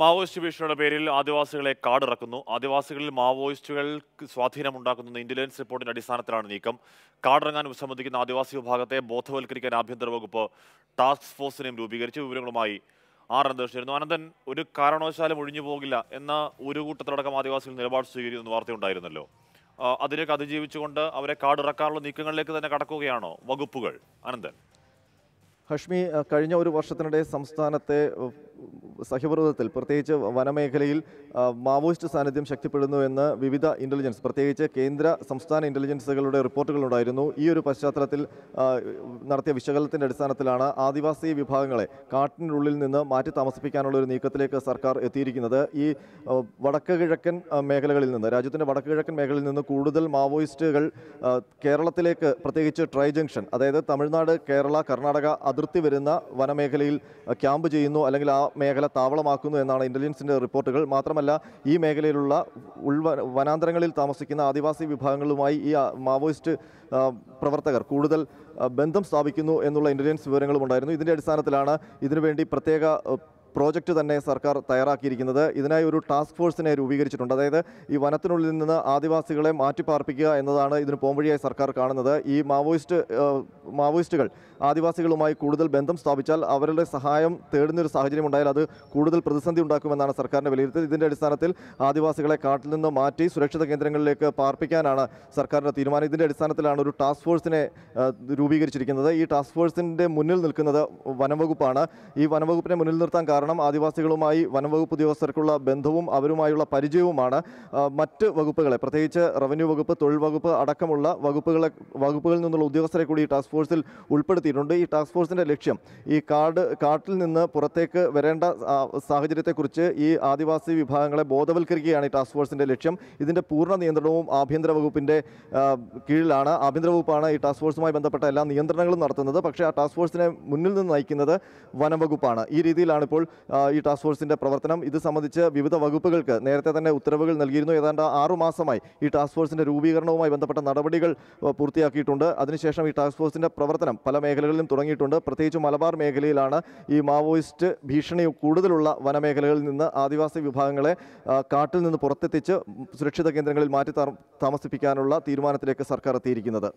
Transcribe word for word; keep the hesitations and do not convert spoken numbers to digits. Maoist Vishana Peril, Adivasi Kadrakunu, Adivasi Maoist Swathina Mundakun, the Indulence report in Adisanathra Nikam, Kadrangan with some of the Adivasi of Hagate, both will cricket and Abhindravogupo, task force in Rubigarchi, Aranda Sherno, and then Udu Karano Salam Udinu Vogila, and the Udu Tataka Adivasi in the Rabat Siri and North and Diranalo. Adrekaji Vichunda, our Kadrakalo, Nikan Lake and Katakoyano, Wagupugal, and then. Hashmi, കഴിഞ്ഞ ഒരു വർഷത്തിനിടെ സംസ്ഥാനത്തെ സഹപ്രവർത്തകർ പ്രത്യേകിച്ച് വനമേഖലയിൽ Maoist സാന്നിധ്യം ശക്തിപ്പെടുന്നു എന്ന് വിവിധ ഇന്റലിജൻസ് പ്രത്യേകിച്ച് കേന്ദ്ര സംസ്ഥാന ഇന്റലിജൻസുകളുടെ റിപ്പോർട്ടുകൾ ഉണ്ടായിരുന്നു ഈ ഒരു പശ്ചാത്തലത്തിൽ നടത്തിയ വിശകലനത്തിന്റെ അടിസ്ഥാനത്തിലാണ് ആദിവാസി വിഭാഗങ്ങളെ കാട്ടിനുള്ളിൽ നിന്ന് മാറ്റി താമസിപ്പിക്കാനുള്ള ഒരു നീക്കത്തിലേക്ക് സർക്കാർ എത്തിയിരിക്കുന്നത് ഈ വടക്ക് കിഴക്കൻ മേഖലകളിൽ നിന്ന് രാജ്യത്തിന്റെ വടക്ക് കിഴക്കൻ മേഖലകളിൽ നിന്ന് കൂടുതൽ മാവോയിസ്റ്റുകൾ കേരളത്തിലേക്ക് പ്രത്യേകിച്ച് ട്രൈ ജംഗ്ഷൻ അതായത് തമിഴ്നാട് കേരള കർണാടക അതിർത്തി വരുന്ന വനമേഖലയിൽ ക്യാമ്പ് ചെയ്യുന്നു അല്ലെങ്കിൽ ആ മേഖല താവളമാക്കുന്നു എന്നാണ് ഇന്റലിജൻസിന്റെ റിപ്പോർട്ടുകൾ മാത്രമല്ല ഈ മേഖലയിലുള്ള വനാന്തരങ്ങളിൽ താമസിക്കുന്ന ആദിവാസി വിഭാഗങ്ങളുമായി ഈ മാവോയിസ്റ്റ് പ്രവർത്തകർ കൂടുതൽ ബന്ധം സ്ഥാപിക്കുന്നു എന്നുള്ള ഇന്റലിജൻസ് വിവരങ്ങളും ഉണ്ടായിരുന്നു ഇതിന്റെ അടിസ്ഥാനത്തിലാണ് ഇതിനുവേണ്ടി പ്രത്യേക Project തന്നെ സർക്കാർ തയ്യാറാക്കിയിരിക്കുന്നത് ഇതിനായി ഒരു ടാസ്ക് ഫോഴ്സിനെ രൂപീകരിച്ചിട്ടുണ്ട് അതായത് ഈ വനത്തിനുള്ളിൽ നിന്ന് ആദിവാസികളെ മാറ്റിപ്പാർപ്പിക്കുക എന്നതാണ് ഇതിന് പോംവഴിയായി സർക്കാർ കാണുന്നത് ഈ മാവോയിസ്റ്റ് മാവോയിസ്റ്റുകൾ ആദിവാസികളുമായി കൂടുതൽ ബന്ധം സ്ഥാപിച്ചാൽ അവരുടെ സഹായം തേടുന്ന ഒരു സാഹചര്യം ഉണ്ടായാൽ അത് കൂടുതൽ പ്രതിസന്ധി ഉണ്ടാക്കുമെന്നാണ് സർക്കാരിന്റെ വിലയിരുത്തൽ ഇതിന്റെ അടിസ്ഥാനത്തിൽ ആദിവാസികളെ കാട്ടിൽ നിന്ന് മാറ്റി സുരക്ഷിത കേന്ദ്രങ്ങളിലേക്ക് പാർപ്പിക്കാനാണ് സർക്കാരിന്റെ തീരുമാനം ഇതിന്റെ അടിസ്ഥാനത്തിലാണ് ഒരു ടാസ്ക് ഫോഴ്സിനെ രൂപീകരിച്ചിരിക്കുന്നത് ഈ ടാസ്ക് ഫോഴ്സിന്റെ മുന്നിൽ നിൽക്കുന്നത് വനംവകുപ്പാണ് ഈ വനംവകുപ്പിനെ മുന്നിൽ നിർത്താൻ കാരണം ആദിവാസികളുമായി വനംവകുപ്പ് ഉദ്യോഗസ്ഥർക്കുള്ള ബന്ധവും അവരുമായുള്ള പരിചയവുമാണ് മറ്റ് വകുപ്പുകളെ പ്രത്യേകിച്ച് റവന്യൂ വകുപ്പ് തൊഴിൽ വകുപ്പ് അടക്കമുള്ള വകുപ്പുകളെ വകുപ്പുകളിൽ നിന്നുള്ള ഉദ്യോഗസ്ഥരെ കൂടി ഈ ടാസ്ക് ഫോഴ്സിൽ ഉൾപ്പെടുത്തിയിട്ടുണ്ട് ഈ ടാസ്ക് ഫോഴ്സിന്റെ ലക്ഷ്യം ഈ കാട് കാട്ടിൽ നിന്ന് പുറത്തേക്ക് വരേണ്ട സാഹചര്യത്തെക്കുറിച്ച് ഈ ആദിവാസി വിഭാഗങ്ങളെ ബോധവൽക്കരിക്കുകയാണ് ഈ ടാസ്ക് ഫോഴ്സിന്റെ ലക്ഷ്യം ഇതിന്റെ പൂർണ്ണ നിയന്ത്രണവും ആഭ്യന്തര വകുപ്പിന്റെ കീഴിലാണ് ആഭ്യന്തര വകുപ്പാണ് ഈ ടാസ്ക് ഫോഴ്സുമായി ബന്ധപ്പെട്ട എല്ലാ നിയന്ത്രണങ്ങളും നടത്തുന്നത് പക്ഷേ ആ ടാസ്ക് ഫോഴ്സിനെ മുന്നിൽ നിന്ന് നയിക്കുന്നത് വനംവകുപ്പാണ് ഈ രീതിയിലാണ് ഇപ്പോൾ ഈ ടാസ്ക് ഫോഴ്സിന്റെ പ്രവർത്തനം ഇത് സംബന്ധിച്ച് വിവിധ വകുപ്പുകൾക്ക് നേരത്തെ തന്നെ ഉത്തരവുകൾ നൽകിയിരുന്നു ഏതാണ്ട് ആറു മാസമായി ഈ ടാസ്ക് ഫോഴ്സിന്റെ രൂപീകരണവുമായി ബന്ധപ്പെട്ട നടപടികൾ പൂർത്തിയാക്കിയിട്ടുണ്ട് അതിനുശേഷം ഈ ടാസ്ക് ഫോഴ്സിന്റെ പ്രവർത്തനം പല മേഖലകളിലും തുടങ്ങിയിട്ടുണ്ട് പ്രത്യേകിച്ച് മലബാർ മേഖലയിലാണ് ഈ മാവോയിസ്റ്റ് ഭീഷണി കൂടുതലുള്ള വനമേഖലകളിൽ നിന്ന് ആദിവാസി വിഭാഗങ്ങളെ കാട്ടിൽ നിന്ന് പുറത്തെത്തിച്ച് സുരക്ഷിത കേന്ദ്രങ്ങളിൽ മാറ്റി താമസിപ്പിക്കാനുള്ള തീരുമാനത്തിലേക്ക് സർക്കാർ എത്തിയിരിക്കുന്നത്